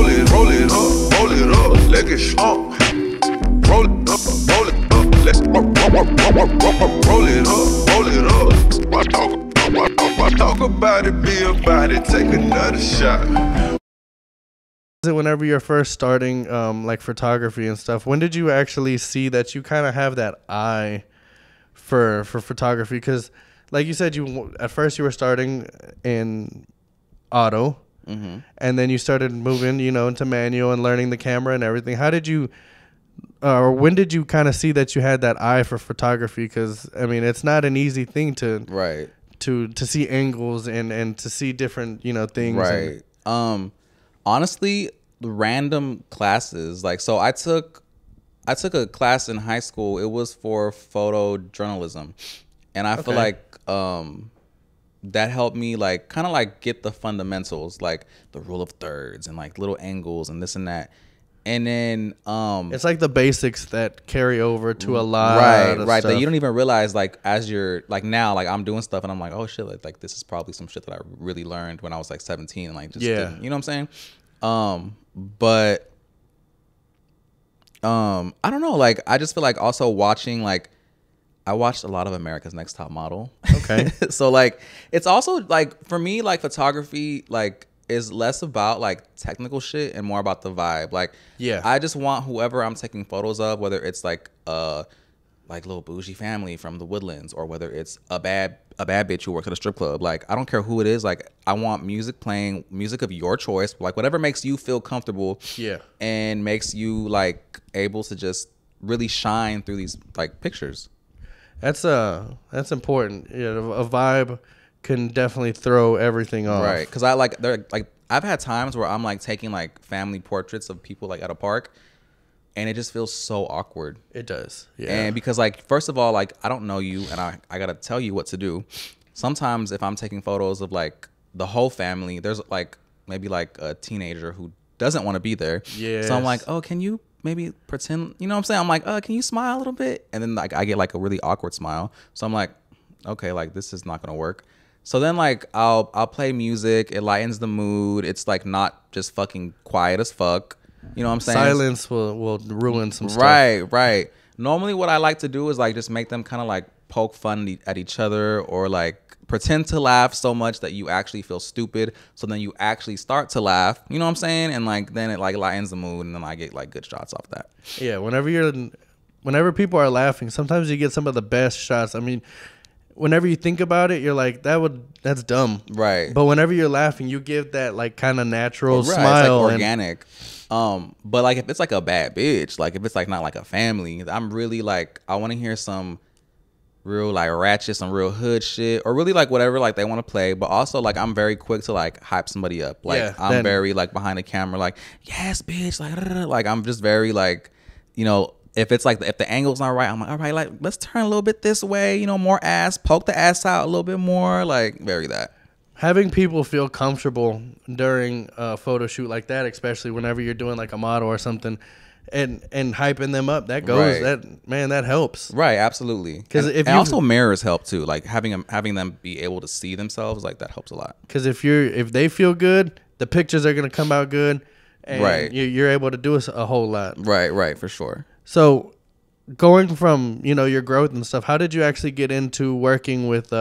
roll it up, roll it up, let it stomp. Roll it up, let's roll it up, roll it up. Talk about it, be about it, take another shot. Whenever you're first starting like photography and stuff, when did you actually see that you kind of have that eye for photography? Because like you said, you at first you were starting in auto, mm-hmm. and then you started moving, you know, into manual and learning the camera and everything. How did you or when did you kind of see that you had that eye for photography? Because I mean, it's not an easy thing to to see angles and to see different, you know, things, right? Honestly, random classes. Like, so I took a class in high school. It was for photojournalism. And I feel like that helped me like kind of like get the fundamentals, like the rule of thirds and like little angles and this and that. And then it's like the basics that carry over to a lot of stuff. That you don't even realize, like, as you're like now, like I'm doing stuff and I'm like, oh shit, like this is probably some shit that I really learned when I was like 17 and like just didn't, you know what I'm saying? But I don't know, like I just feel like also watching, like I watched a lot of America's Next Top Model. Okay. So like it's also like for me, like photography, like is less about like technical shit and more about the vibe. Like, yeah, I just want whoever I'm taking photos of, whether it's like a like little bougie family from the Woodlands or whether it's a bad bitch who works at a strip club. Like, I don't care who it is. Like, I want music playing, music of your choice, like whatever makes you feel comfortable. Yeah, and makes you like able to just really shine through these like pictures. That's important. You know, a vibe can definitely throw everything off, right? Because I like, they're like, I've had times where I'm like taking like family portraits of people like at a park, and it just feels so awkward. It does, yeah. And because like, first of all, like I don't know you, and I gotta tell you what to do. Sometimes if I'm taking photos of like the whole family, there's like maybe like a teenager who doesn't want to be there. Yeah. So I'm like, oh, can you maybe pretend? You know what I'm saying? I'm like, can you smile a little bit? And then like I get like a really awkward smile. So I'm like, okay, like this is not gonna work. So then, like, I'll play music. It lightens the mood. It's, like, not just fucking quiet as fuck. You know what I'm saying? Silence will ruin some stuff. Right, right. Normally what I like to do is, like, just make them kind of, like, poke fun at each other or, like, pretend to laugh so much that you actually feel stupid. So then you actually start to laugh. You know what I'm saying? And, like, then it, like, lightens the mood. And then I get, like, good shots off that. Yeah, whenever people are laughing, sometimes you get some of the best shots. I mean, whenever you think about it, you're like, that's dumb, right? But whenever you're laughing, you give that like kind of natural smile, it's like organic. But like if it's like a bad bitch, like if it's like not like a family, I'm really like, I want to hear some real like ratchet, some real hood shit, or really like whatever like they want to play. But also like I'm very quick to like hype somebody up. Like yeah, I'm very like behind the camera, like yes, bitch, like I'm just very like, you know. If it's like, if the angle's not right, I'm like, all right, like, let's turn a little bit this way, you know, more ass, poke the ass out a little bit more, like, vary that. Having people feel comfortable during a photo shoot like that, especially whenever you're doing like a model or something, and hyping them up, that goes, that, man, that helps. Right, absolutely. Because if you also, mirrors help too, like having them be able to see themselves, like that helps a lot. Because if they feel good, the pictures are gonna come out good, and you're able to do a whole lot. Right, for sure. So going from, you know, your growth and stuff, how did you actually get into working with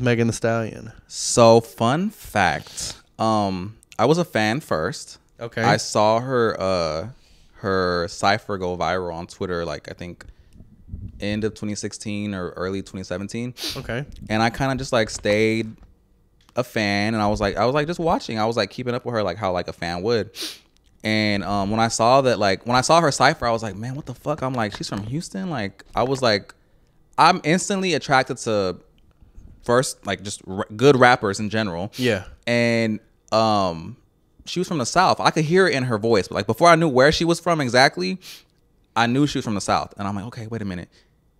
Megan Thee Stallion? So fun fact, I was a fan first. Okay. I saw her cypher go viral on Twitter, like I think end of 2016 or early 2017. Okay. And I kind of just like stayed a fan, and I was like just watching. I was like keeping up with her like how like a fan would. And when I saw that, like when I saw her cypher, I was like, man, what the fuck? I'm like, she's from Houston. Like I was like, I'm instantly attracted to first like just good rappers in general. Yeah. And she was from the South. I could hear it in her voice, but like before I knew where she was from exactly, I knew she was from the South. And I'm like, okay, wait a minute.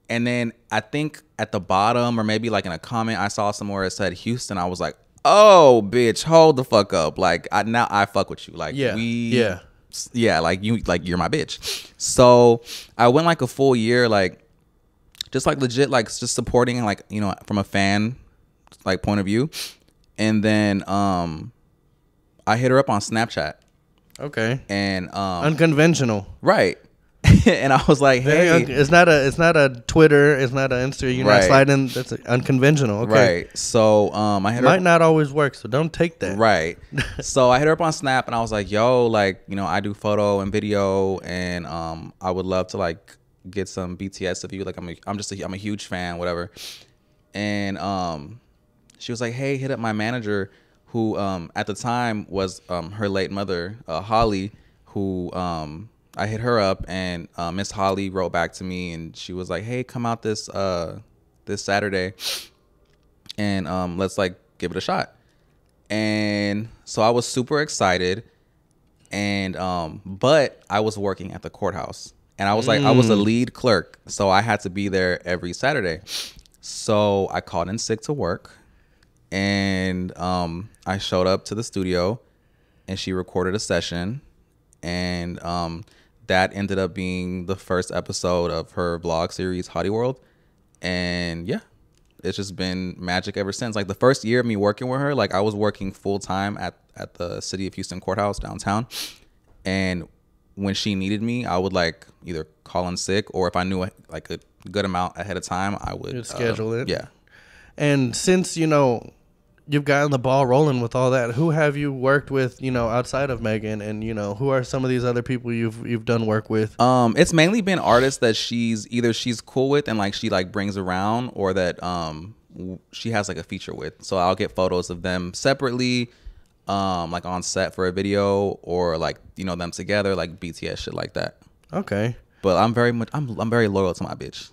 And then I think at the bottom or maybe like in a comment I saw somewhere it said Houston. I was like, oh bitch, hold the fuck up. Like now I fuck with you. Like like you, like you're my bitch. So I went like a full year, like just like legit, like just supporting and like, you know, from a fan like point of view. And then I hit her up on Snapchat. Okay. And unconventional. Right. And I was like, hey, it's not a Twitter, it's not an Instagram. You're not sliding. That's unconventional. Okay. Right. So I hit her. Might not always work, so don't take that. Right. So I hit her up on Snap, and I was like, yo, like, you know, I do photo and video, and I would love to like get some BTS of you. Like, I'm a huge fan, whatever. And she was like, hey, hit up my manager, who at the time was her late mother, Holly, who I hit her up, and Miss Holly wrote back to me, and she was like, hey, come out this this Saturday, and let's like give it a shot. And so I was super excited, and but I was working at the courthouse, and I was like, I was a lead clerk, so I had to be there every Saturday. So I called in sick to work, and I showed up to the studio, and she recorded a session, and that ended up being the first episode of her vlog series, Hottie World. And yeah, it's just been magic ever since. Like the first year of me working with her, like I was working full time at the City of Houston Courthouse downtown, and when she needed me, I would like either call in sick, or if I knew like a good amount ahead of time, I would schedule it. Yeah. And since, you know, you've gotten the ball rolling with all that, who have you worked with, you know, outside of Megan? And, you know, who are some of these other people you've done work with? It's mainly been artists that she's cool with, and like she like brings around, or that she has like a feature with. So I'll get photos of them separately, like on set for a video, or like, you know, them together, like BTS shit like that. Okay. But I'm very loyal to my bitch.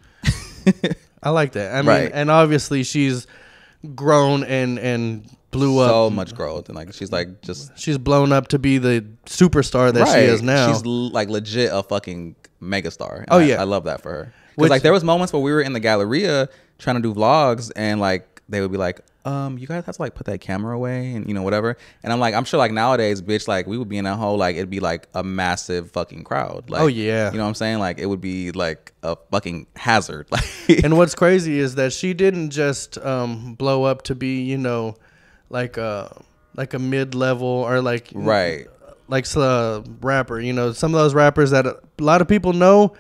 I like that. I mean, and obviously she's grown and blew up. So much growth, and like she's blown up to be the superstar that she is now. She's like legit a fucking megastar. Oh yeah, I love that for her. Because like there was moments where we were in the Galleria trying to do vlogs, and like they would be like, you guys have to like put that camera away, and you know, whatever. And I'm like, I'm sure like nowadays, bitch, like we would be in a whole, like it'd be like a massive fucking crowd. Like, oh yeah, you know what I'm saying? Like it would be like a fucking hazard. Like, and what's crazy is that she didn't just blow up to be, you know, like a mid level or like rapper. You know, some of those rappers that a lot of people know,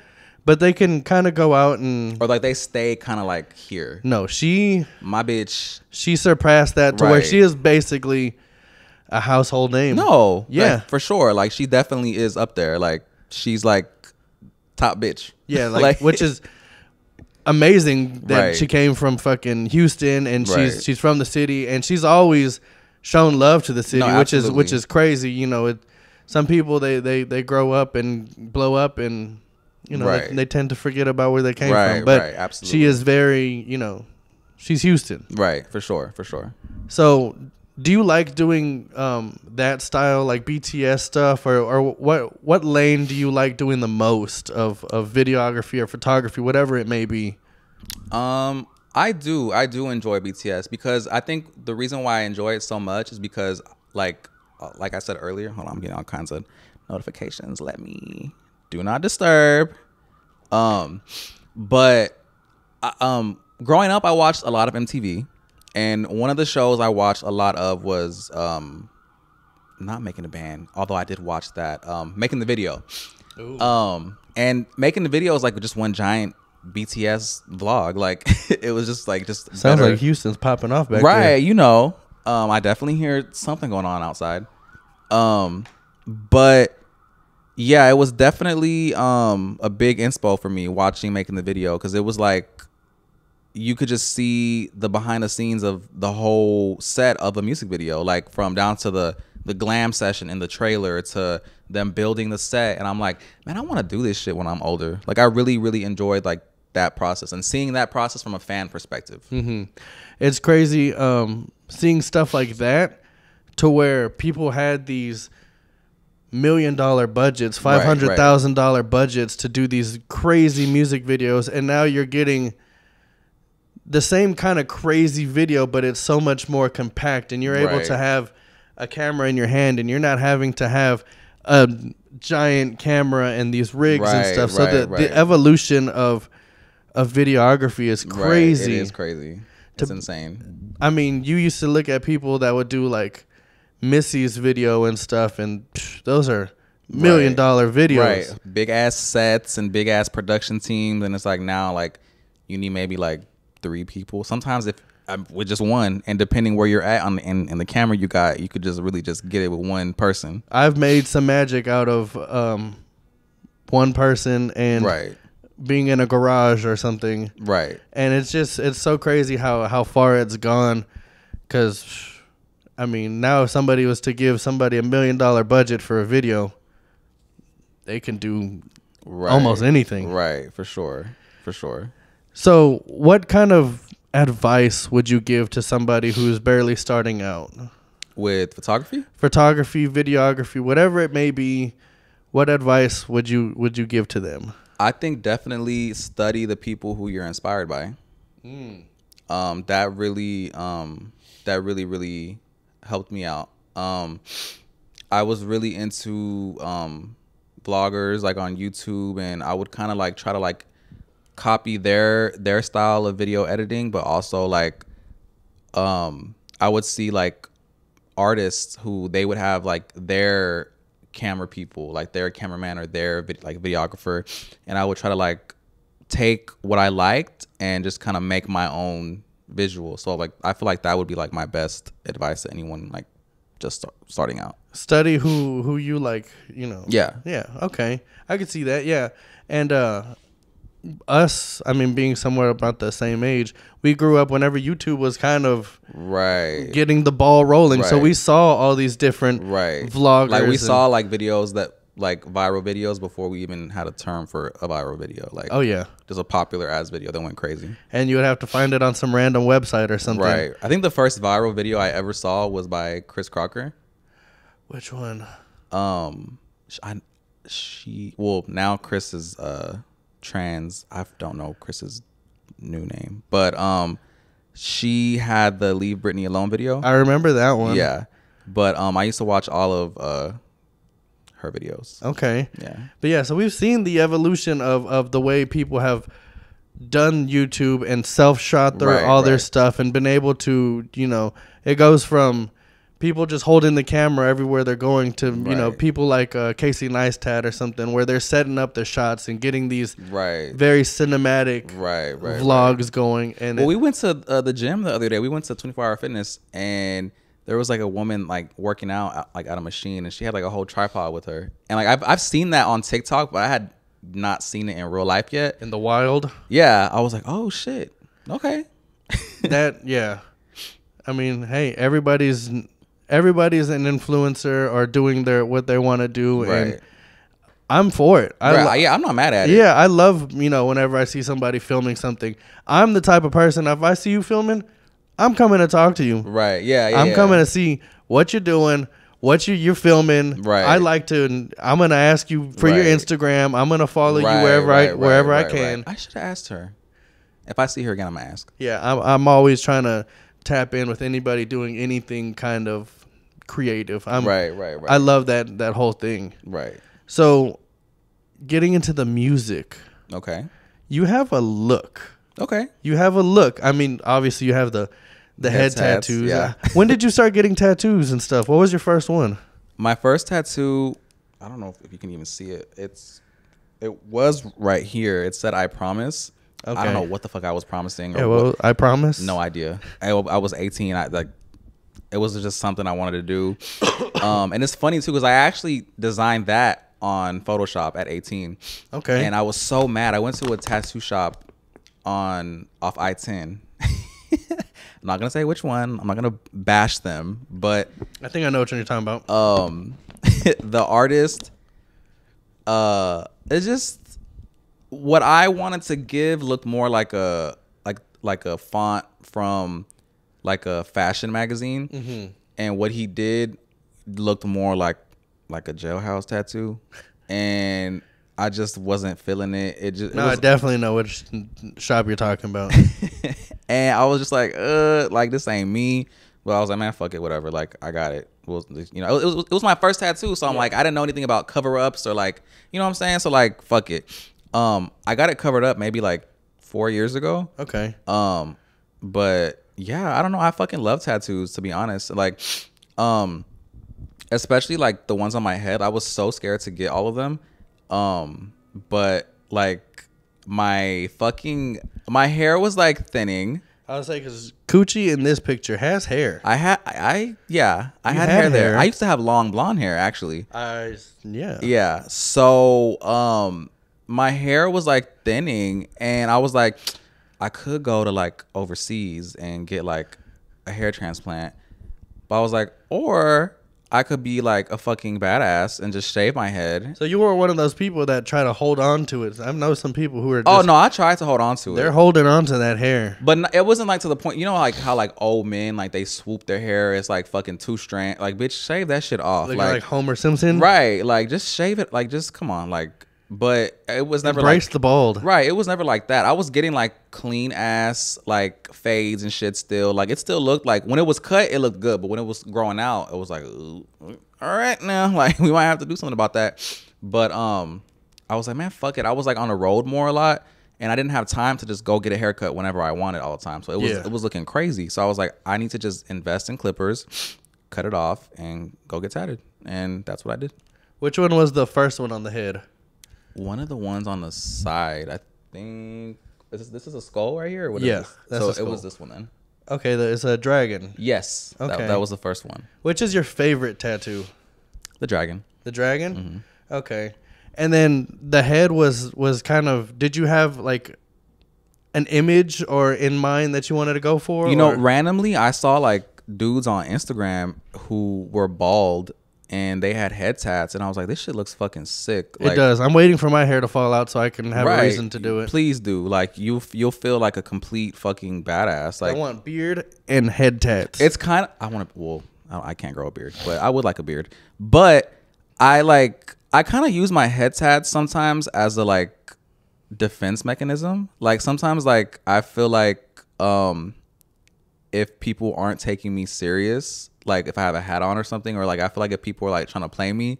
but they can kind of go out and... Or like they stay kind of like here. No, my bitch... She surpassed that to where she is basically a household name. No. Yeah. Like, for sure. Like she definitely is up there. Like she's like top bitch. Yeah. Like, like, which is amazing that she came from fucking Houston, and she's from the city, and she's always shown love to the city, which is crazy. You know, some people, they grow up and blow up, and... You know, they tend to forget about where they came from. But absolutely. She is very, you know, she's Houston. Right, for sure, for sure. So do you like doing that style, like BTS stuff, or what lane do you like doing the most of videography or photography, whatever it may be? I do enjoy BTS, because I think the reason why I enjoy it so much is because like I said earlier, hold on, I'm getting all kinds of notifications. Let me... Do not disturb. But growing up, I watched a lot of MTV, and one of the shows I watched a lot of was not Making the Band, although I did watch that. Making the Video. Ooh. And Making the Video is like just one giant BTS vlog. Like it was just like sounds better. Like Houston's popping off back there. You know. I definitely hear something going on outside. But yeah, it was definitely a big inspo for me watching Making the Video, because it was like you could just see the behind the scenes of the whole set of a music video, like from down to the glam session in the trailer to them building the set. And I'm like, man, I want to do this shit when I'm older. Like I really, really enjoyed like that process and seeing that process from a fan perspective. Mm-hmm. It's crazy seeing stuff like that to where people had these $1 million budgets, $500,000 budgets to do these crazy music videos, and now you're getting the same kind of crazy video, but it's so much more compact, and you're able to have a camera in your hand, and you're not having to have a giant camera and these rigs and stuff. So the evolution of videography is crazy. It is crazy. It's insane. I mean, you used to look at people that would do like Missy's video and stuff, and those are million dollar videos. Right. Big ass sets and big ass production teams. And it's like now, like, you need maybe like 3 people. Sometimes if with just one, and depending where you're at on in the camera you got, you could just really just get it with one person. I've made some magic out of one person and being in a garage or something. Right. And it's just, it's so crazy how far it's gone. Because, I mean, now if somebody was to give somebody $1 million budget for a video, they can do almost anything. Right, for sure. For sure. So what kind of advice would you give to somebody who's barely starting out? With photography? Photography, videography, whatever it may be. What advice would you give to them? I think definitely study the people who you're inspired by. Mm. That really helped me out. I was really into vloggers like on YouTube, and I would kind of like try to like copy their style of video editing, but also like I would see like artists who they would have like their camera people, like their cameraman or their videographer, and I would try to like take what I liked and just kind of make my own visual. So like I feel like that would be like my best advice to anyone like just starting out. Study who you like, you know. Yeah Okay, I could see that. Yeah. And us, I mean, being somewhere about the same age, we grew up whenever YouTube was kind of getting the ball rolling. So we saw all these different vloggers. Like we saw like videos that like viral videos before we even had a term for a viral video. Like, oh yeah, just a popular ass video that went crazy. And you would have to find it on some random website or something. Right. I think the first viral video I ever saw was by Chris Crocker. Which one? Well, now Chris is trans. I don't know Chris's new name, but she had the Leave Britney Alone video. I remember that one. Yeah, but I used to watch all of her videos. Okay. Yeah. But yeah, so we've seen the evolution of the way people have done YouTube and self-shot all their stuff and been able to, you know, it goes from people just holding the camera everywhere they're going to, you know, people like Casey Neistat or something, where they're setting up their shots and getting these very cinematic vlogs going. And well, we went to the gym the other day. We went to 24-hour fitness, and there was like a woman like working out like at a machine, and she had like a whole tripod with her. And like I've seen that on TikTok, but I had not seen it in real life yet. In the wild? Yeah. I was like, oh shit. Okay. Yeah. I mean, hey, everybody's an influencer or doing what they want to do, and I'm for it. I'm not mad at it. Yeah, I love, you know, whenever I see somebody filming something. I'm the type of person, if I see you filming, I'm coming to talk to you. Right. Yeah. I'm coming to see what you're doing, what you're filming. Right. I'm gonna ask you for your Instagram. I'm gonna follow you wherever I can. I should have asked her. If I see her again, I'm gonna ask. Yeah, I'm always trying to tap in with anybody doing anything kind of creative. I love that whole thing. Right. So getting into the music. Okay. You have a look. Okay. You have a look. I mean, obviously you have the head tattoos. Yeah. When did you start getting tattoos and stuff? What was your first one? My first tattoo, I don't know if you can even see it. It was right here. It said I promise. Okay. I don't know what the fuck I was promising. Or I promise. No idea. I was 18. It was just something I wanted to do. And it's funny too, because I actually designed that on Photoshop at 18. Okay. And I was so mad. I went to a tattoo shop off I-10. I'm not gonna say which one. I'm not gonna bash them, but I think I know what you're talking about. The artist. It's just what I wanted to give looked more like a font from like a fashion magazine. Mm-hmm. And what he did looked more like a jailhouse tattoo, and I just wasn't feeling it. I definitely know which shop you're talking about. And I was just like, this ain't me. But I was like, man, fuck it, whatever. Like, I got it. You know, it was my first tattoo, so I'm like, I didn't know anything about cover ups or like, you know what I'm saying? So like, fuck it. I got it covered up maybe like 4 years ago. Okay. But yeah, I don't know. I fucking love tattoos, to be honest. Like, especially like the ones on my head. I was so scared to get all of them. But like my hair was like thinning. I was like, because Coochie in this picture has hair. I had hair there. I used to have long blonde hair, actually. Yeah. So my hair was like thinning, and I was like, I could go to like overseas and get like a hair transplant, but I was like, or I could be like a fucking badass and just shave my head. So you were one of those people that try to hold on to it. I know some people who are just, oh no, I tried to hold on to it. They're holding on to that hair. But it wasn't like to the point, you know, like how like old men, like they swoop their hair. It's like fucking two strand. Like, bitch, shave that shit off. Like Homer Simpson. Right. Like, just shave it. Like, just come on. Like, but it was never embrace like, the bald. Right. It was never like that. I was getting like clean ass, like fades and shit still. Like, it still looked like when it was cut, it looked good. But when it was growing out, it was like, ooh, all right now, like we might have to do something about that. But I was like, man, fuck it. I was like on the road more a lot, and I didn't have time to just go get a haircut whenever I wanted all the time. So it was looking crazy. So I was like, I need to just invest in clippers, cut it off, and go get tatted. And that's what I did. Which one was the first one on the head? One of the ones on the side, I think. This is a skull right here? Or what is this? That's so it was this one then. Okay, it's a dragon. Yes. Okay. That was the first one. Which is your favorite tattoo? The dragon. The dragon? Mm-hmm. Okay. And then the head was kind of, did you have like an image or in mind that you wanted to go for? You know, randomly I saw like dudes on Instagram who were bald, and they had head tats, and I was like, this shit looks fucking sick. Like, it does. I'm waiting for my hair to fall out so I can have a reason to do it. Please do. Like, you'll feel like a complete fucking badass. Like, I want beard and head tats. It's kind of, I can't grow a beard, but I would like a beard. But I kind of use my head tats sometimes as a like defense mechanism. Like, sometimes like I feel like if people aren't taking me serious, like if I have a hat on or something, or like I feel like if people are like trying to play me,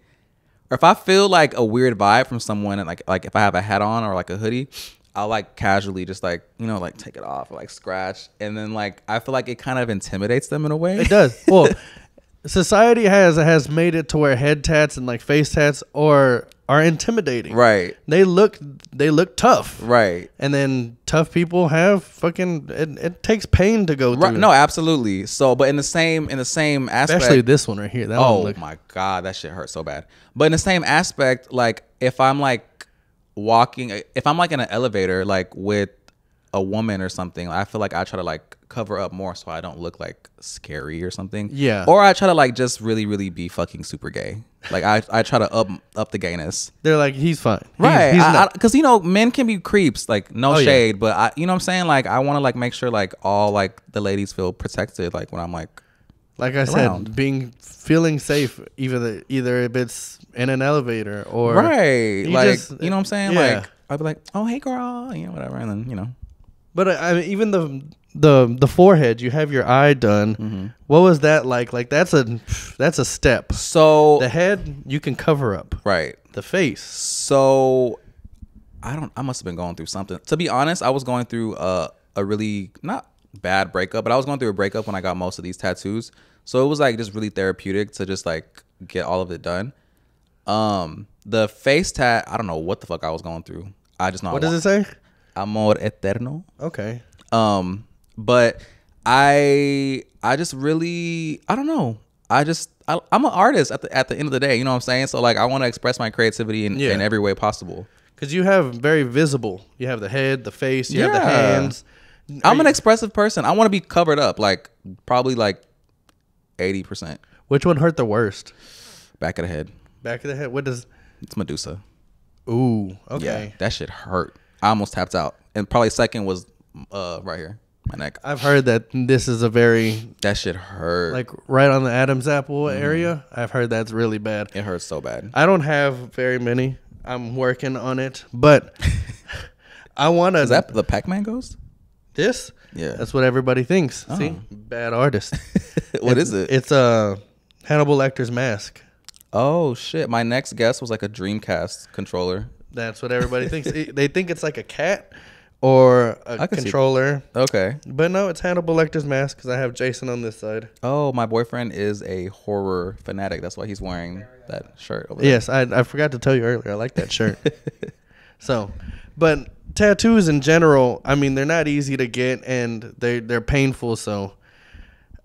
or if I feel like a weird vibe from someone, and like if I have a hat on or like a hoodie, I'll like casually just like, you know, like take it off or like scratch, and then like I feel like it kind of intimidates them in a way. It does. Well, society has made it to where head tats and like face tats are intimidating. Right. They look tough. Right. And then tough people have fucking it takes pain to go through. Right. No, absolutely. So, but in the same aspect, especially this one right here. That my God, that shit hurt so bad. But in the same aspect, like if I'm like walking, if I'm like in an elevator like with a woman or something, I feel like I try to like cover up more so I don't look like scary or something. Yeah. Or I try to like just really, really be fucking super gay. Like I try to up the gayness. They're like, he's fine. Right. Because, you know, men can be creeps, like no shade. But, you know what I'm saying? Like I want to like make sure like all like the ladies feel protected. Like when I'm like I around. Said, feeling safe, either if it's in an elevator or. Right. Like, you know what I'm saying? Yeah. Like I'd be like, oh, hey, girl, you know, whatever. And then, you know. But I mean, even the forehead, you have your eye done. Mm-hmm. What was that like? Like that's a step. So the head you can cover up, right? The face. So I must have been going through something. To be honest, I was going through a really not bad breakup, but I was going through a breakup when I got most of these tattoos. So it was like just really therapeutic to just like get all of it done. The face tat, I don't know what the fuck I was going through. I just know. What does it say? Amor eterno. Okay. But I just really, I don't know. I'm an artist at the end of the day, you know what I'm saying? So like I want to express my creativity in every way possible. Because you have very visible. You have the head, the face, you have the hands. I'm an expressive person. I want to be covered up, like probably like 80%. Which one hurt the worst? Back of the head. Back of the head. It's Medusa. Ooh, okay. Yeah, that shit hurt. I almost tapped out. And probably second was right here, my neck. I've heard that this is a very... That shit hurt. Like right on the Adam's apple area. I've heard that's really bad. It hurts so bad. I don't have very many. I'm working on it. But I want to... Is that the Pac-Man ghost? This? Yeah. That's what everybody thinks. Oh. See? Bad artist. What is it? It's Hannibal Lecter's mask. Oh, shit. My next guess was like a Dreamcast controller. That's what everybody thinks. They think it's like a cat or a controller. Okay. But no, it's Hannibal Lecter's mask because I have Jason on this side. Oh, my boyfriend is a horror fanatic. That's why he's wearing that shirt over there. Yes, I forgot to tell you earlier. I like that shirt. So, but tattoos in general, I mean, they're not easy to get and they're painful. So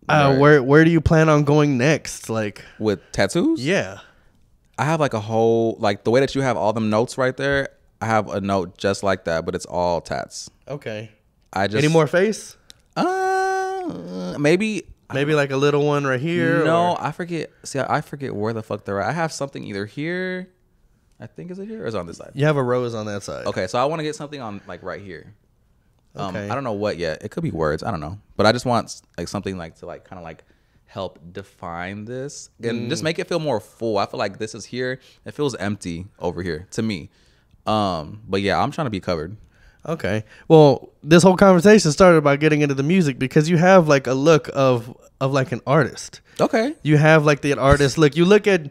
where do you plan on going next? Like with tattoos? Yeah. I have like a whole, like the way that you have all them notes right there. I have a note just like that, but it's all tats. Okay. Any more face? Maybe like a little one right here. No, or? I forget. See, I forget where the fuck they're at. I have something either here. I think, is it here or is it on this side? You have a rose on that side. Okay, so I want to get something on like right here. Okay. I don't know what yet. It could be words. I don't know. But I just want like something like to like kind of like help define this and just make it feel more full. I feel like this is here. It feels empty over here to me. But yeah, I'm trying to be covered. Okay. Well, this whole conversation started by getting into the music because you have like a look of like an artist. Okay. You have like the artist look. You look at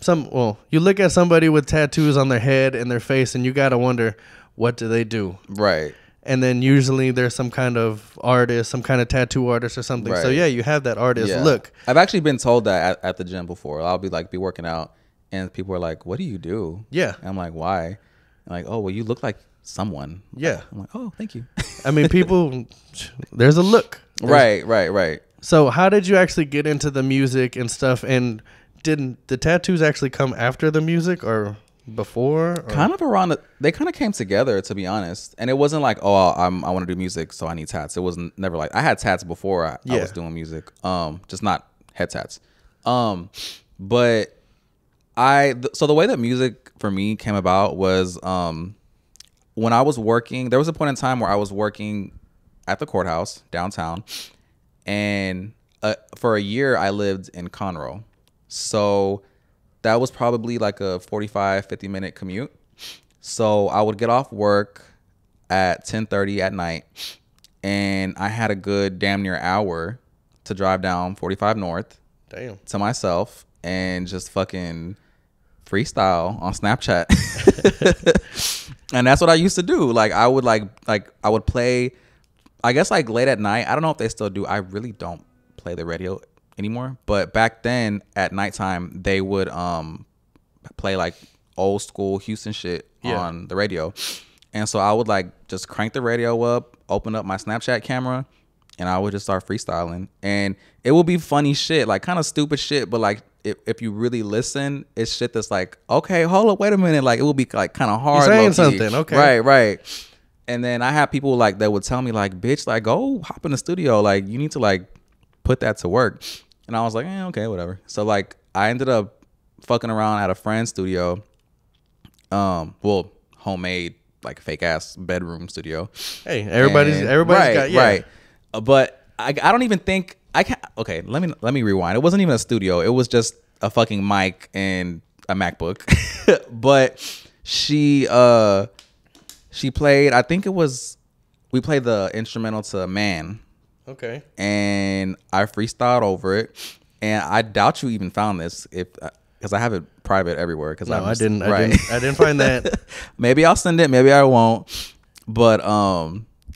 somebody with tattoos on their head and their face and you got to wonder, what do they do? Right. And then usually there's some kind of artist, some kind of tattoo artist or something. Right. So yeah, you have that artist look. I've actually been told that at the gym before. I'll be working out and people are like, what do you do? Yeah. And I'm like, why? Like, oh, well, you look like someone. Yeah. I'm like, oh, thank you. I mean, people, there's a look. Right. So how did you actually get into the music and stuff? And didn't the tattoos actually come after the music or before? Or? Kind of around, they kind of came together, to be honest. And it wasn't like, oh, I want to do music, so I need tats. It wasn't never like, I had tats before I was doing music. Just not head tats. But so the way that music for me came about was when I was working, there was a point in time where I was working at the courthouse downtown, and for a year I lived in Conroe. So that was probably like a 45-50 minute commute. So I would get off work at 10:30 at night, and I had a good damn near hour to drive down 45 North to myself and just fucking freestyle on Snapchat. And that's what I used to do. Like I would I would play, I guess, like late at night. I don't know if they still do. I really don't play the radio anymore. But back then at nighttime, they would play like old school Houston shit on the radio. And so I would like just crank the radio up, open up my Snapchat camera, and I would just start freestyling. And it would be funny shit, like kind of stupid shit, but like if you really listen, it's shit that's like, okay, hold up, wait a minute. Like it would be like kind of hard. You're saying something, okay. Right. And then I had people like that would tell me like, bitch, like go hop in the studio. Like you need to like put that to work. And I was like, okay, whatever. So like I ended up fucking around at a friend's studio. Well, homemade, like fake ass bedroom studio. Hey, everybody's got, yeah. Right. But I don't even think I can't. Okay, let me rewind. It wasn't even a studio. It was just a fucking mic and a MacBook. But she played. I think it was we played the instrumental to "Man." Okay. And I freestyled over it. And I doubt you even found this because I have it private everywhere. I didn't find that. Maybe I'll send it. Maybe I won't. But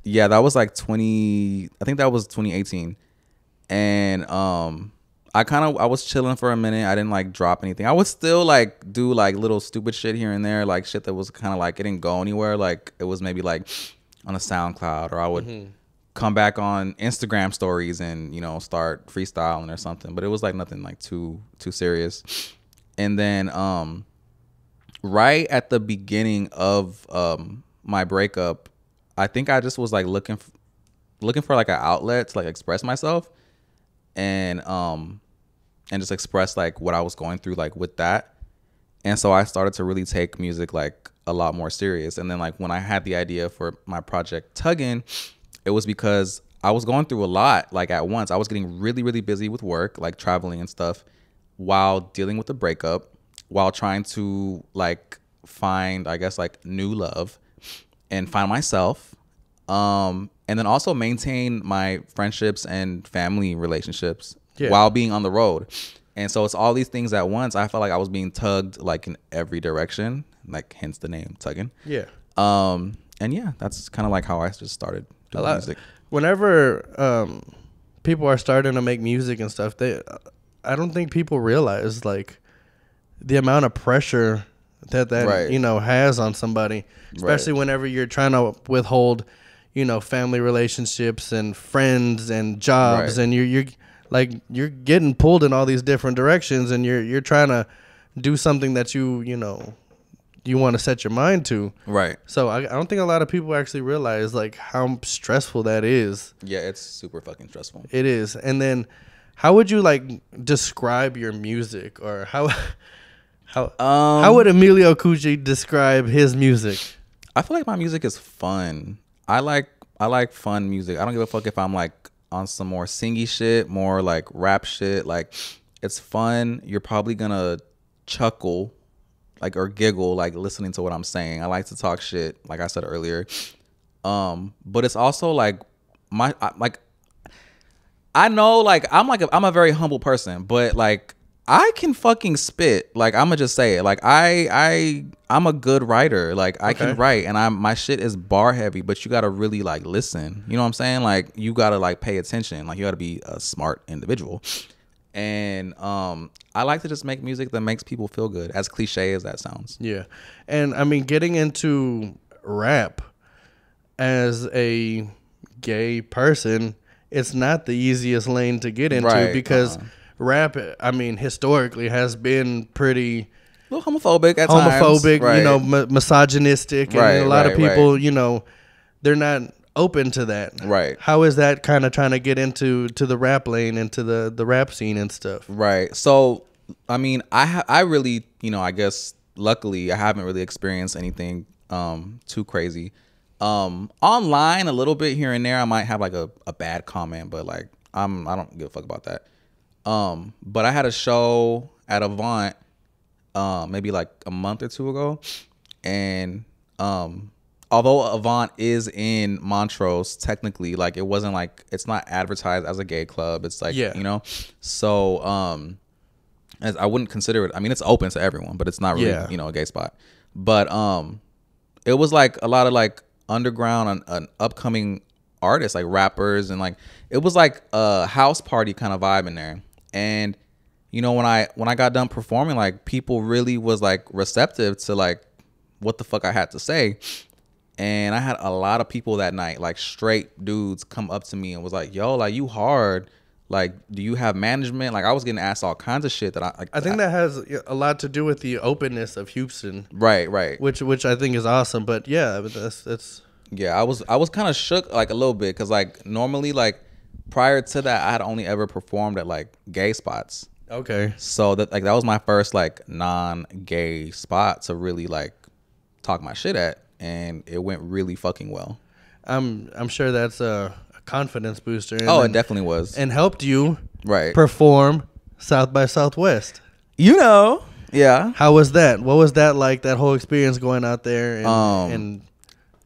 yeah, that was like 20. I think that was 2018. And I was chilling for a minute. I didn't like drop anything. I would still like do like little stupid shit here and there, like shit that was kind of like it didn't go anywhere. Like it was maybe like on a SoundCloud, or I would come back on Instagram stories and, you know, start freestyling or something. But it was like nothing like too serious. And then right at the beginning of my breakup, I think I just was like looking for like an outlet to like express myself. And just express like what I was going through like with that. And so I started to really take music like a lot more serious. And then like when I had the idea for my project Tuggin', it was because I was going through a lot like at once. I was getting really, really busy with work, like traveling and stuff, while dealing with the breakup, while trying to like find, I guess, like new love and find myself. And then also maintain my friendships and family relationships while being on the road. And so it's all these things at once. I felt like I was being tugged like in every direction, like hence the name Tuggin'. Yeah. And yeah, that's kind of like how I just started doing music. Whenever people are starting to make music and stuff, I don't think people realize like the amount of pressure that right. you know, has on somebody, especially right. whenever you're trying to withhold, you know, family relationships and friends and jobs, right. and you're getting pulled in all these different directions, and you're trying to do something that you want to set your mind to, right? So I don't think a lot of people actually realize like how stressful that is. Yeah, it's super fucking stressful. It is. And then how would you like describe your music, or how would Emilio Coochie describe his music? I feel like my music is fun. I like fun music. I don't give a fuck if I'm like on some more singy shit, more like rap shit. Like, it's fun. You're probably gonna chuckle, like, or giggle, like, listening to what I'm saying. I like to talk shit, like I said earlier. But it's also like I'm a very humble person, but like, I can fucking spit. Like, I'ma just say it. Like, I'm a good writer. Like, I can write, and my shit is bar heavy, but you gotta really like listen. You know what I'm saying? Like, you gotta like pay attention. Like, you gotta be a smart individual. And I like to just make music that makes people feel good, as cliche as that sounds. Yeah. And I mean, getting into rap as a gay person, it's not the easiest lane to get into, right, because rap, I mean, historically has been pretty a little homophobic at times, right. You know, misogynistic, and right, a lot of people, you know, they're not open to that. Right. How is that kind of trying to get into the rap lane, into the rap scene and stuff? Right. So, I mean, I really, you know, I guess luckily I haven't really experienced anything too crazy. Online, a little bit here and there, I might have like a bad comment, but like I don't give a fuck about that. But I had a show at Avant, maybe like a month or two ago. And, although Avant is in Montrose, technically, like, it wasn't like, it's not advertised as a gay club. It's like, yeah, you know, so, as I wouldn't consider it. I mean, it's open to everyone, but it's not really, yeah, you know, a gay spot. But, it was like a lot of like underground and upcoming artists, like rappers, and like, it was like a house party kind of vibe in there. And you know, when I got done performing, like, people really was like receptive to like what the fuck I had to say. And I had a lot of people that night, like straight dudes, come up to me and was like, yo, like, you hard, like, do you have management? Like, I was getting asked all kinds of shit that I think that has a lot to do with the openness of Houston, right, which I think is awesome. But yeah, that's yeah, I was kind of shook like a little bit, because like normally, like, prior to that, I had only ever performed at like gay spots. Okay. So that, like, that was my first like non-gay spot to really like talk my shit at, and it went really fucking well. I'm sure that's a confidence booster. And it definitely was, and helped you perform South by Southwest. You know, yeah. How was that? What was that like? That whole experience going out there and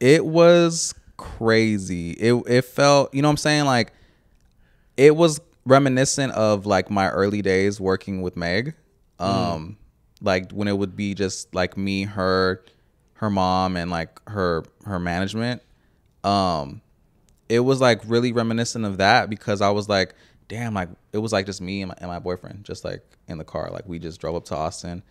it was crazy. It felt, you know what I'm saying? Like, it was reminiscent of like my early days working with Meg. Like, when it would be just like me, her mom, and like her management. It was like really reminiscent of that, because I was like, damn, like, it was like just me and my boyfriend, just like in the car. Like, we just drove up to Austin,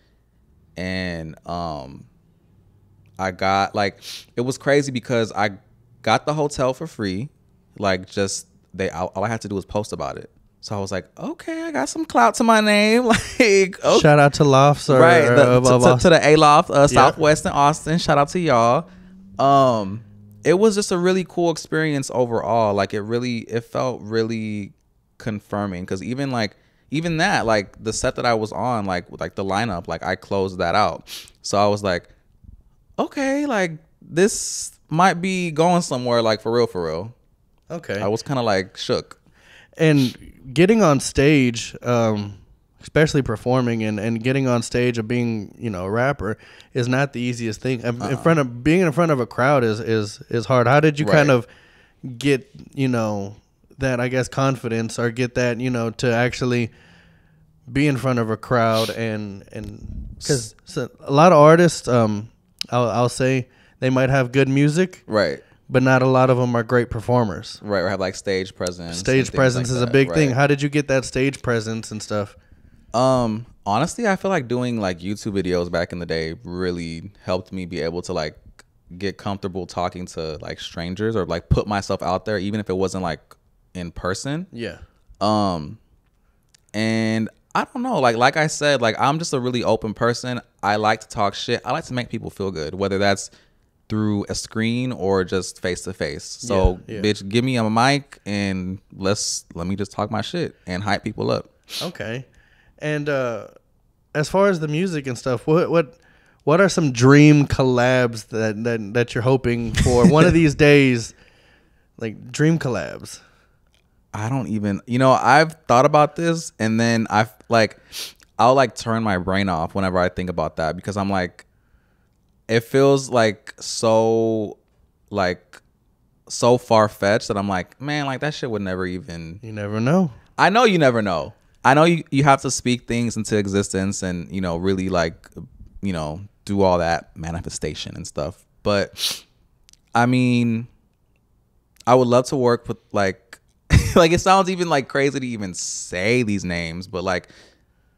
and I got, like, it was crazy because I got the hotel for free. Like, just, all I had to do was post about it. So I was like, okay, I got some clout to my name. Like, okay. Shout out to Lofts. Right. To the A Loft Southwest in Austin. Shout out to y'all. It was just a really cool experience overall. Like, it felt really confirming, because even that, like, the set that I was on, like the lineup, like, I closed that out. So I was like, okay, like, this might be going somewhere, like, for real. Okay. I was kind of like shook. And getting on stage, especially performing and getting on stage and being, you know, a rapper is not the easiest thing. Being in front of a crowd is hard. How did you kind of get, you know, that, I guess, confidence, or get that, you know, to actually be in front of a crowd? And 'cause a lot of artists, I'll say They might have good music, right? But not a lot of them are great performers, right? Or have like stage presence. Stage presence is a big thing. How did you get that stage presence and stuff? Honestly, I feel like doing like YouTube videos back in the day really helped me be able to like get comfortable talking to like strangers or like put myself out there, even if it wasn't like in person. Yeah. And I don't know, like I said, like I'm just a really open person. I like to talk shit. I like to make people feel good, whether that's through a screen or just face to face. So yeah, yeah. Bitch, give me a mic and let me just talk my shit and hype people up. Okay. And as far as the music and stuff, what are some dream collabs that you're hoping for one of these days? Like dream collabs. I don't even, you know, I've thought about this and then I'll like turn my brain off whenever I think about that, because I'm like, it feels like so far fetched that I'm like, man, like that shit would never even. You never know. I know you never know. I know you have to speak things into existence and, you know, really like, you know, do all that manifestation and stuff. But I mean, I would love to work with like, like it sounds even like crazy to even say these names, but like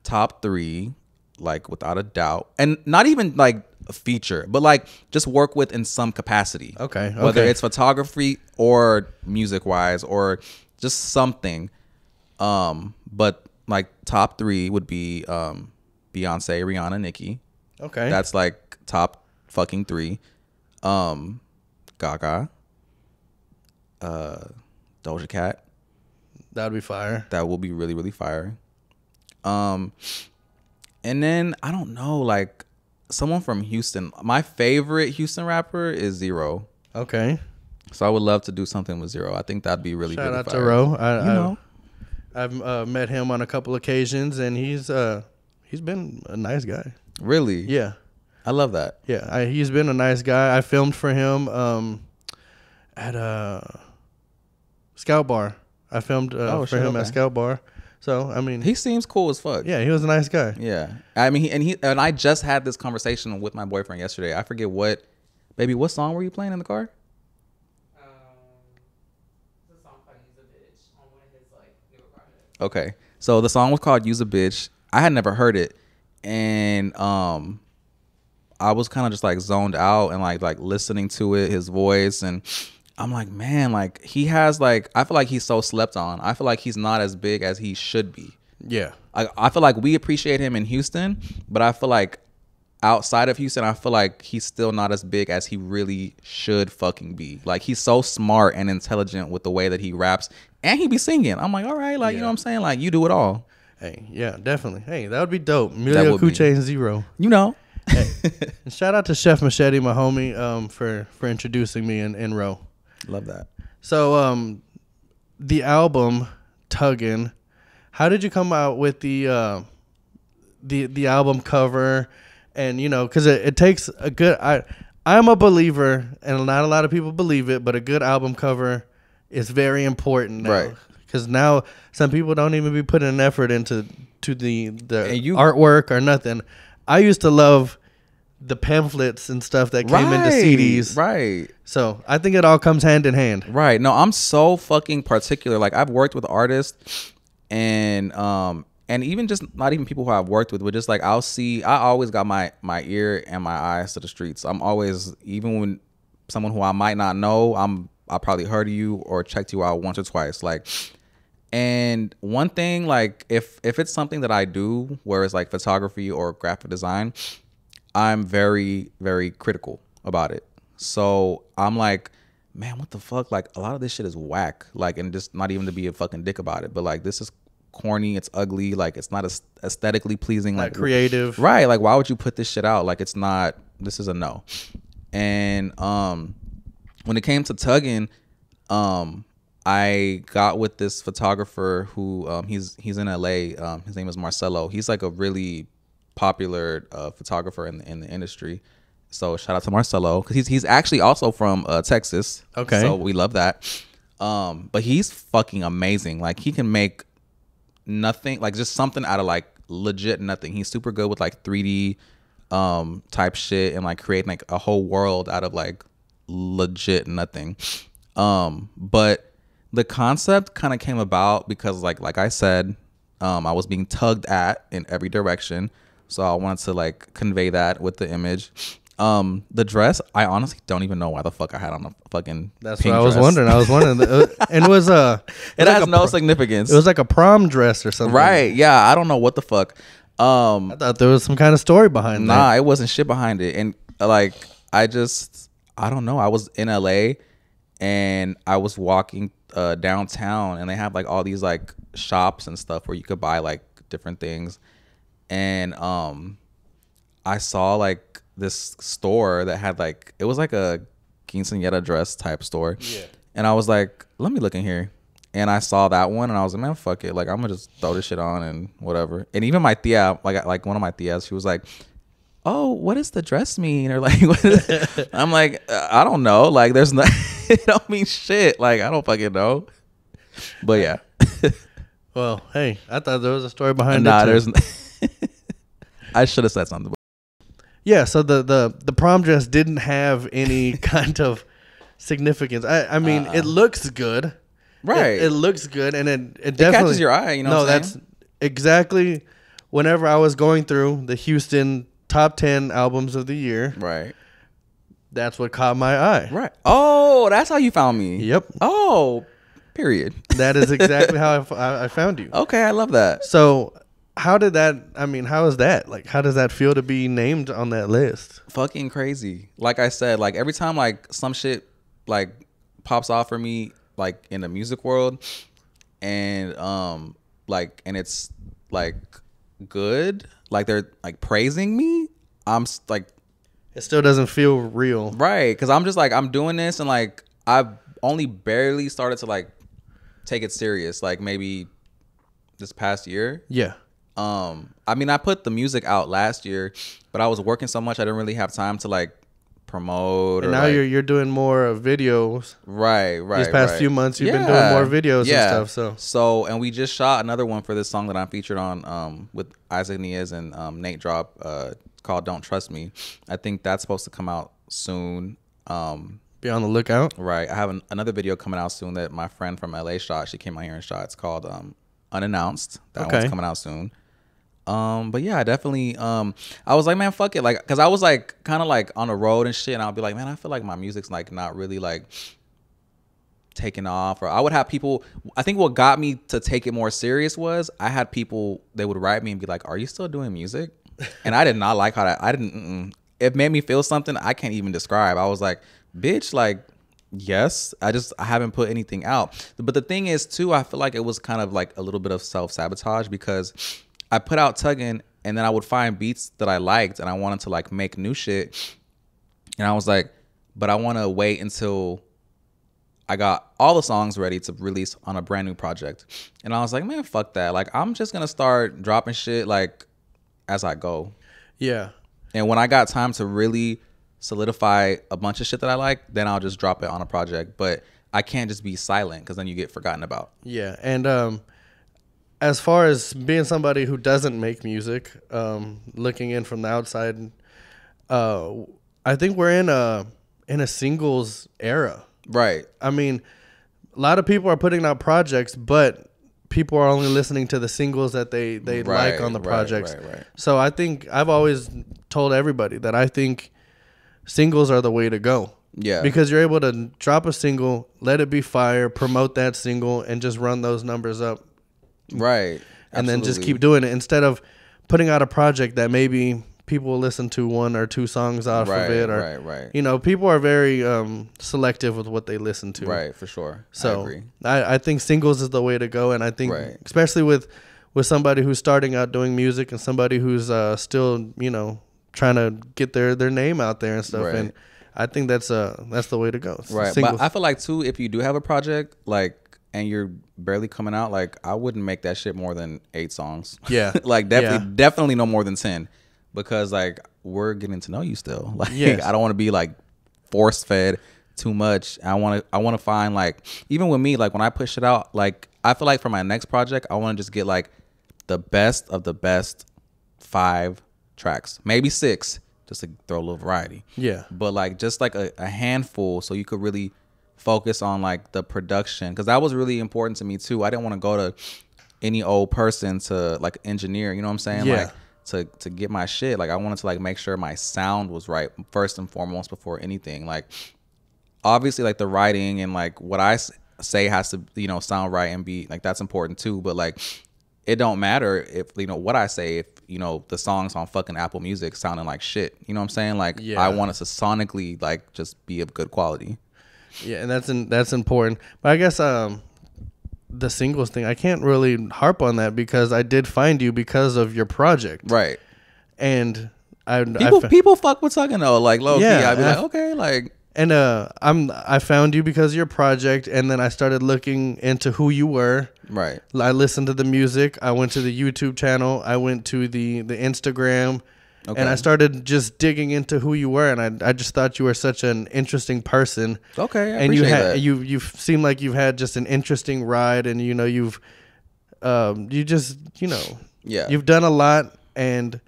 top three, like without a doubt, and not even like a feature, but like just work with in some capacity. Okay. Whether it's photography or music wise or just something. But like top three would be Beyonce, Rihanna, Nicki. Okay. That's like top fucking three. Gaga. Doja Cat. That'd be fire. That will be really, really fire. And then I don't know, like someone from Houston. My favorite Houston rapper is Zero. Okay. So I would love to do something with Zero. I think that'd be really, really fire. Shout out to Ro. I've met him on a couple occasions, and he's been a nice guy. Really? Yeah. I love that. Yeah, he's been a nice guy. I filmed for him at a Scout Bar. I filmed for him at Scout Bar. So, I mean, he seems cool as fuck. Yeah, he was a nice guy. Yeah. I mean, I just had this conversation with my boyfriend yesterday. I forget what. Baby, what song were you playing in the car? The song called Use a Bitch on one of his like newer projects. Okay. So the song was called Use a Bitch. I had never heard it, and I was kind of just like zoned out and like listening to it, his voice, and I'm like, man, like he has like, I feel like he's so slept on. I feel like he's not as big as he should be. Yeah. I feel like we appreciate him in Houston, but I feel like outside of Houston, I feel like he's still not as big as he really should fucking be. Like he's so smart and intelligent with the way that he raps, and he be singing. I'm like, all right, like, yeah, you know what I'm saying? Like you do it all. Hey, yeah, definitely. Hey, that would be dope. Emilio Coochie and Zero. You know. Hey, and shout out to Chef Machete, my homie, for introducing me in Ro. Love that. So the album Tuggin', how did you come out with the album cover? And you know, because it takes a good, I'm a believer, and not a lot of people believe it, but a good album cover is very important now. Right. Because now some people don't even be putting an effort into the artwork or nothing. I used to love the pamphlets and stuff that came into CDs. Right. So I think it all comes hand in hand. Right. No, I'm so fucking particular. Like I've worked with artists and even just not even people who I've worked with, but just like I always got my ear and my eyes to the streets. I'm always, even when someone who I might not know, I probably heard of you or checked you out once or twice. Like, and one thing, like if it's something that I do, where it's like photography or graphic design, I'm very, very critical about it. So I'm like, man, what the fuck? Like a lot of this shit is whack. Like, and just not even to be a fucking dick about it, but like this is corny. It's ugly. Like it's not aesthetically pleasing. Like creative. Right. Like why would you put this shit out? Like it's not. This is a no. And when it came to Tuggin', I got with this photographer who he's in LA. His name is Marcelo. He's like a really popular photographer in the industry, so shout out to Marcelo, because he's actually also from Texas. Okay, so we love that. But he's fucking amazing. Like he can make nothing, like just something out of like legit nothing. He's super good with like 3D type shit, and like create like a whole world out of like legit nothing. But the concept kind of came about because like I said, I was being tugged at in every direction. So I wanted to like convey that with the image. The dress, I honestly don't even know why the fuck I had on a fucking That's pink what I was dress. Wondering. I was wondering. And it was a... It has no significance. It was like a prom dress or something. Right. Yeah. I don't know what the fuck. I thought there was some kind of story behind that. Nah, it wasn't shit behind it. And like, I don't know. I was in LA and I was walking downtown, and they have like all these like shops and stuff where you could buy like different things. And I saw like this store that had like, it was like a quinceañera dress type store. Yeah. And I was like, let me look in here. And I saw that one and I was like, man, fuck it. Like, I'm going to just throw this shit on and whatever. And even my tia, like one of my tias, she was like, oh, what does the dress mean? Or like, what is it? I'm like, I don't know. Like, there's nothing. It don't mean shit. Like, I don't fucking know. But yeah. Well, hey, I thought there was a story behind it too. I should have said something. Yeah, so the prom dress didn't have any kind of significance. I mean, it looks good. Right. It looks good, and it definitely catches your eye, you know. No, what I'm saying? That's exactly whenever I was going through the Houston top 10 albums of the year. Right. That's what caught my eye. Right. Oh, that's how you found me. Yep. Oh, period. That is exactly how I found you. Okay, I love that. So how did that, I mean, how is that? Like, how does that feel to be named on that list? Fucking crazy. Like I said, like every time like some shit like pops off for me, like in the music world, and like, and it's like good, like they're like praising me, I'm like, it still doesn't feel real. Right. Cause I'm just like, I'm doing this and like, I've only barely started to like take it serious. Like maybe this past year. Yeah. I mean, I put the music out last year, but I was working so much I didn't really have time to like promote. And now like, you're doing more videos. Right. These past few months, you've been doing more videos and stuff. So and we just shot another one for this song that I'm featured on with Isaac Nieves and Nate Drop, called "Don't Trust Me." I think that's supposed to come out soon. Be on the lookout. Right. I have another video coming out soon that my friend from LA shot. She came out here and shot. It's called "Unannounced." That one's coming out soon. But yeah, I definitely, I was like, man, fuck it. Like, cause I was like, kind of like on the road and shit. And I'll be like, man, I feel like my music's like not really like taking off. Or I would have people, I think what got me to take it more serious was I had people, they would write me and be like, are you still doing music? And I did not like how that, it made me feel something I can't even describe. I was like, bitch, like, yes, I haven't put anything out. But the thing is too, I feel like it was kind of like a little bit of self-sabotage, because I put out Tuggin', and then I would find beats that I liked and I wanted to like make new shit. And I was like, but I want to wait until I got all the songs ready to release on a brand new project. And I was like, man, fuck that. Like, I'm just going to start dropping shit like as I go. Yeah. And when I got time to really solidify a bunch of shit that I like, then I'll just drop it on a project. But I can't just be silent, because then you get forgotten about. Yeah. And, as far as being somebody who doesn't make music, looking in from the outside, I think we're in a singles era. Right. I mean, a lot of people are putting out projects, but people are only listening to the singles that they like on the projects. Right. So I think I've always told everybody that I think singles are the way to go. Yeah. Because you're able to drop a single, let it be fire, promote that single, and just run those numbers up. Right. And then just keep doing it, instead of putting out a project that maybe people will listen to one or two songs off of it. Or, you know, people are very selective with what they listen to. Right, for sure. So I agree. I think singles is the way to go. And I think especially with somebody who's starting out doing music, and somebody who's still, you know, trying to get their name out there and stuff. Right. And I think that's the way to go. Right. Singles. But I feel like too, if you do have a project, like, and you're barely coming out, like, I wouldn't make that shit more than 8 songs. Yeah. Like, definitely no more than 10, because like, we're getting to know you still. Like, I don't want to be like force fed too much. I want to find, like, even with me, like when I push it out, like I feel like for my next project, I want to just get like the best of the best 5 tracks, maybe 6, just to throw a little variety. Yeah. But like just like a handful, so you could really focus on like the production, because that was really important to me too. I didn't want to go to any old person to like engineer, you know what I'm saying? Yeah. Like to get my shit. Like I wanted to like make sure my sound was right first and foremost before anything. Like obviously like the writing and like what I say has to, you know, sound right and be like, that's important too. But like it don't matter if, you know, what I say, if, you know, the songs on fucking Apple Music sounding like shit, you know what I'm saying? Like yeah. I want it to sonically like just be of good quality. Yeah. And that's important. But I guess, the singles thing, I can't really harp on that because I did find you because of your project, right? And people fuck with Tuggin' though, like low key. I'd be like, okay, like, and I found you because of your project, and then I started looking into who you were. Right. I listened to the music. I went to the YouTube channel. I went to the Instagram. Okay. And I started just digging into who you were, and I just thought you were such an interesting person. Okay, I and you had that. You seem like you've had just an interesting ride, and you know you've, you just you've done a lot, and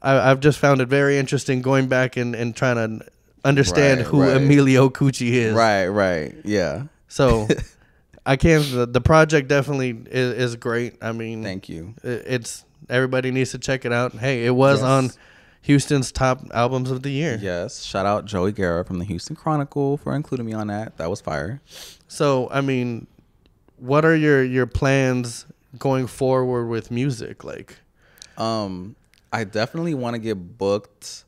I've just found it very interesting going back and trying to understand who Emilio Coochie is. Right, yeah. So. I can't. The project definitely is great. I mean, thank you. It's everybody needs to check it out. Hey, it was on Houston's top albums of the year. Yes, shout out Joey Guerra from the Houston Chronicle for including me on that. That was fire. So, I mean, what are your plans going forward with music? Like, I definitely want to get booked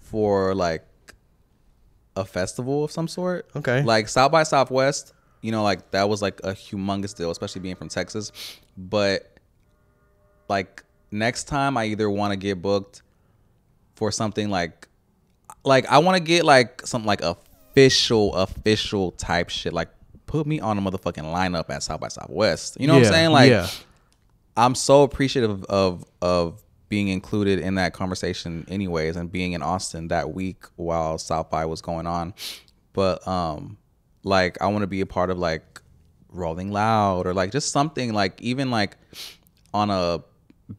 for like a festival of some sort. Okay, like South by Southwest. You know, like that was like a humongous deal, especially being from Texas. But like next time I either want to get booked for something like I want to get like something like official type shit. Like put me on a motherfucking lineup at South by Southwest. You know what I'm saying? Like I'm so appreciative of being included in that conversation anyways, and being in Austin that week while South by was going on. But like I want to be a part of like Rolling Loud, or like just something like even like on a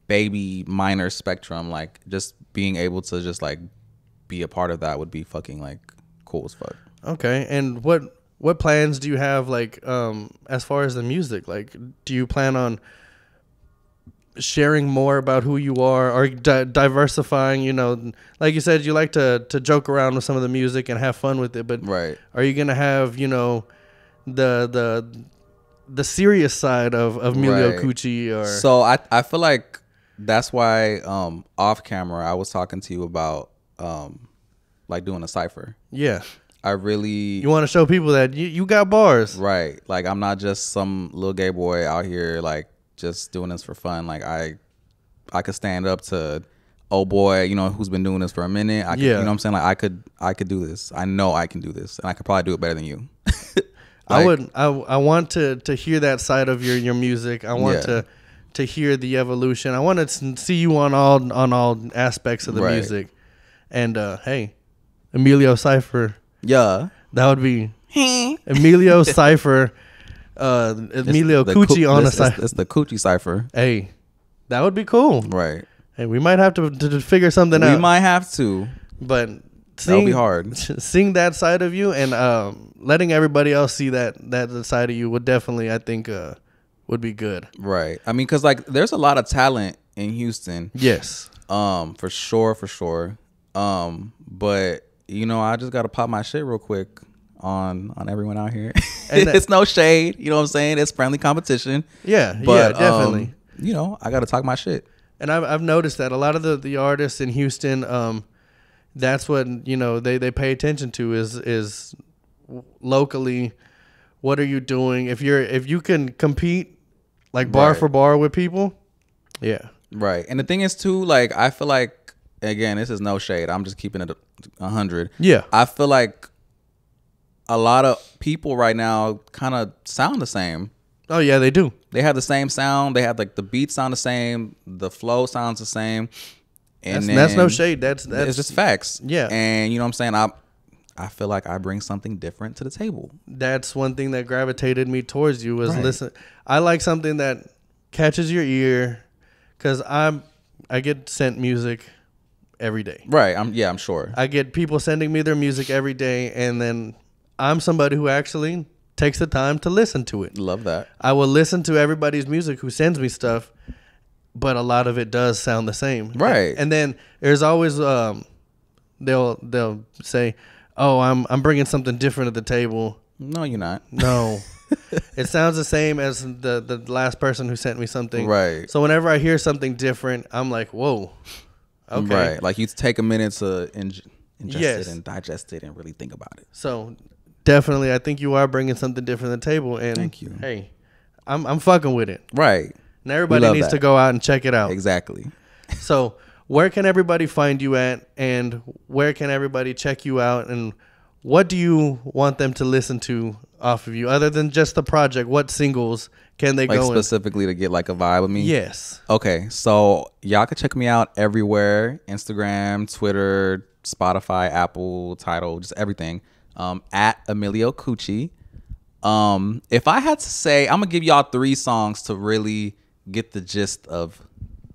baby minor spectrum, like just being able to just like be a part of that would be fucking like cool as fuck. Okay. And what plans do you have like as far as the music? Like do you plan on sharing more about who you are, or diversifying, you know, like you said, you like to joke around with some of the music and have fun with it, but are you gonna have, you know, the serious side of Emilio Coochie? Or so I feel like that's why off camera I was talking to you about like doing a cypher. I really you want to show people that you got bars, right? Like I'm not just some little gay boy out here like just doing this for fun. Like I could stand up to old boy, you know, who's been doing this for a minute. I could, you know what I'm saying? Like I could do this. I know I can do this, and I could probably do it better than you. Like, I want to hear that side of your music. I want to hear the evolution. I want to see you on all aspects of the music. And hey, Emilio Cypher. Yeah. That would be Emilio Cypher. Emilio Coochie on a cypher. It's the Coochie cypher. Hey, that would be cool, right? Hey, we might have to figure something out. We might have to, but that'll be hard. Seeing that side of you and letting everybody else see that side of you would definitely, I think, would be good, right? I mean, because like there's a lot of talent in Houston. Yes, for sure. But you know, I just gotta pop my shit real quick on everyone out here. And it's no shade, you know what I'm saying? It's friendly competition. But definitely, you know, I gotta talk my shit. And I've noticed that a lot of the artists in Houston, that's what, you know, they pay attention to is locally, what are you doing? If you can compete like bar for bar with people. And the thing is too, like I feel like, again, this is no shade, I'm just keeping it 100. I feel like a lot of people right now kind of sound the same. Oh yeah, they do. They have the same sound. They have like the beat sound the same, the flow sounds the same, and that's no shade. That's it's just facts. Yeah, and you know what I'm saying. I feel like I bring something different to the table. That's one thing that gravitated me towards you was listen. I like something that catches your ear, because I get sent music every day. Right. I'm sure. I get people sending me their music every day, and then I'm somebody who actually takes the time to listen to it. Love that. I will listen to everybody's music who sends me stuff, but a lot of it does sound the same. Right. And then there's always they'll say, "Oh, I'm bringing something different to the table." No, you're not. No. It sounds the same as the last person who sent me something. Right. So whenever I hear something different, I'm like, whoa. Okay. Right. Like you take a minute to ingest it and digest it and really think about it. So definitely, I think you are bringing something different to the table. And thank you. Hey, I'm fucking with it. Right. And everybody needs to go out and check it out. Exactly. So where can everybody find you at, and where can everybody check you out, and what do you want them to listen to off of you, other than just the project? What singles can they go specifically to get like a vibe of me? Yes. Okay, so y'all can check me out everywhere: Instagram, Twitter, Spotify, Apple, Tidal, just everything. At Emilio Coochie. If I had to say, I'm gonna give y'all 3 songs to really get the gist of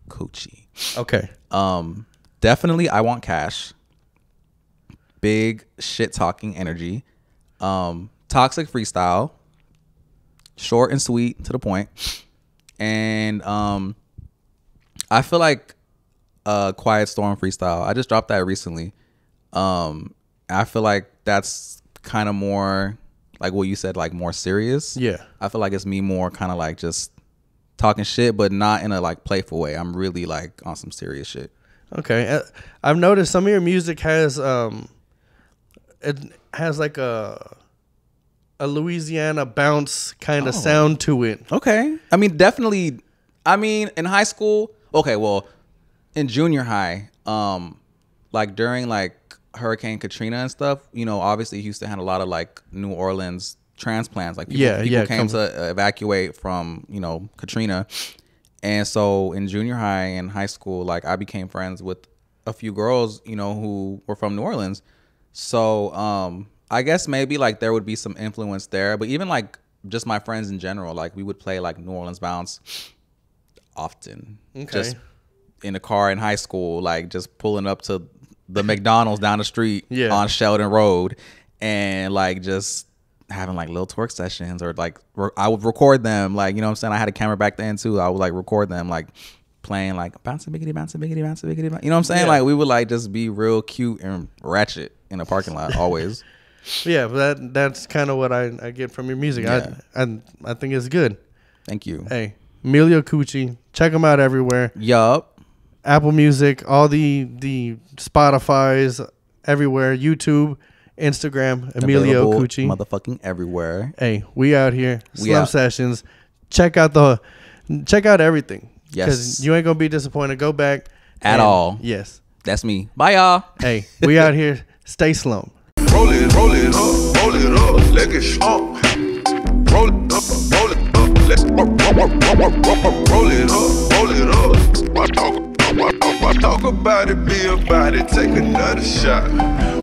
Coochie. Okay. Definitely, I Want Cash. Big shit talking energy. Toxic Freestyle. Short and sweet to the point. And I feel like Quiet Storm Freestyle. I just dropped that recently. I feel like that's kind of more like what you said, like more serious. Yeah. I feel like it's me more kind of like just talking shit, but not in a like playful way. I'm really like on some serious shit. Okay. I've noticed some of your music has like a Louisiana bounce kind of sound to it. Okay. I mean, definitely. I mean, in high school. Okay. Well, in junior high, like during like Hurricane Katrina and stuff, you know, obviously Houston had a lot of like New Orleans transplants. Like people came to evacuate from, you know, Katrina. And so in junior high and high school, like I became friends with a few girls, you know, who were from New Orleans. So I guess maybe like there would be some influence there. But even like just my friends in general, like we would play like New Orleans bounce often. Okay. Just in the car in high school, like just pulling up to the McDonald's down the street on Sheldon Road and like just having like little twerk sessions, or like I would record them, like, you know what I'm saying? I had a camera back then too. I would like record them like playing like bouncing biggity, bouncing biggity, bouncing biggity, you know what I'm saying? Yeah. Like we would like just be real cute and ratchet in the parking lot always. Yeah, but that's kind of what I get from your music. Yeah. I think it's good. Thank you. Hey, Emilio Coochie, check him out everywhere. Yup. Apple Music, all the Spotify's, everywhere, YouTube, Instagram, Emilio Coochie. Motherfucking everywhere. Hey, we out here. Slum Sessions. Check out everything. Yes. Because you ain't going to be disappointed. Go back. At all. Yes. That's me. Bye, y'all. Hey, we out here. Stay slum. Roll it up. Roll it up. Let it up. Roll it up. Roll it up. Let's roll it up. Roll it up. Talk about it. Be about it. Take another shot.